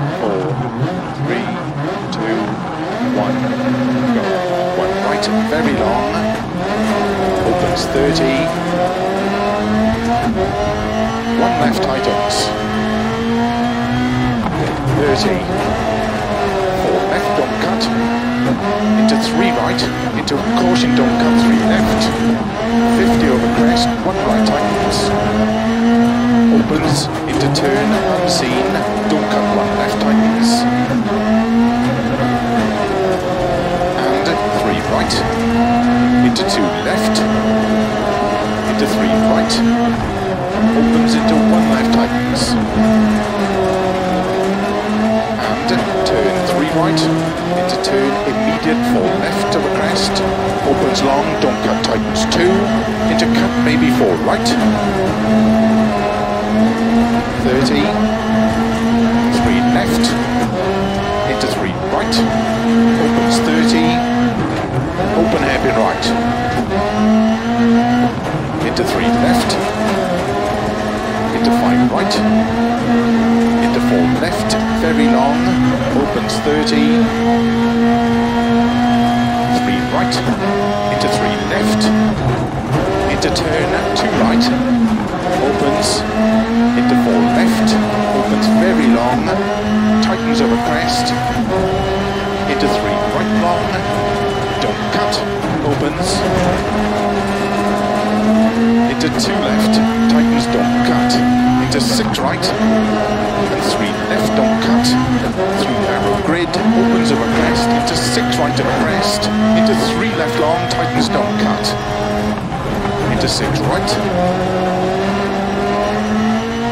4, 3, 2, 1, go. One right, very long, opens 30, one left tightens, 30, 4 left, don't cut, into 3 right, into caution, don't cut, 3 left, 50 over crest, one right tightens, opens, into turn, unseen, don't cut, one left tightens, right, into 2 left, into 3 right, opens into 1 left tightens, and turn 3 right, into turn immediate 4 left over crest, opens long, don't cut tightens 2, into cut maybe 4 right, 30, 3 left, into 3 right, opens 30, open hairpin right, into 3 left, into 5 right, into 4 left, very long, opens 30, 3 right, into 3 left, into turn, 2 right, opens, into 4 left, opens very long, tightens over crest, into 3 right long, don't cut, opens, into 2 left, tightens, don't cut, into 6 right, and 3 left, don't cut, through narrow grid, opens over crest, into 6 right over crest, into 3 left long, tightens, don't cut, into 6 right,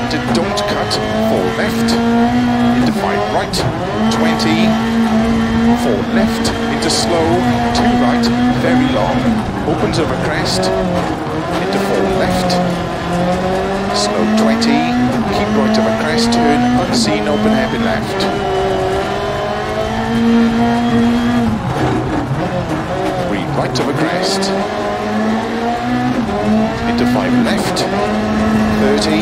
into don't cut, 4 left, into 5 right, 20, 4 left, into slow, 2 right, very long, opens over crest, into 4 left, slow 20, keep right over crest, turn, unseen, open hairpin left. Read right over crest, into 5 left, 30, 4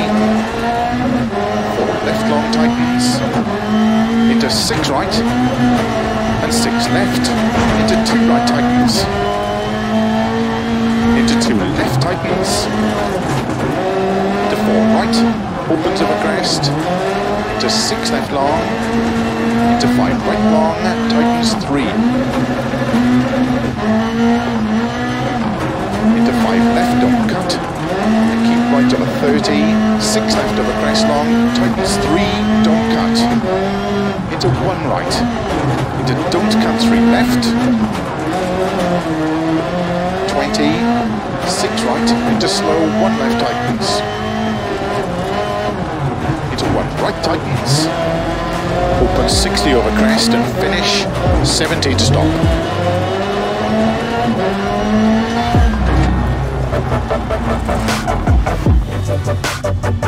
left long tightens, into 6 right, and 6 left, into 2 right tightens, into 2 left tightens, into 4 right, opens over crest, into 6 left long, into 5 right long, tightens 3, into 5 left, don't cut, and keep right over 30, 6 left over crest long, tightens 3, don't cut, into 1 right, into don't cut 3 left, 20, 6 right, into slow, 1 left tightens, into 1 right tightens, open 60 over crest and finish, 70 to stop.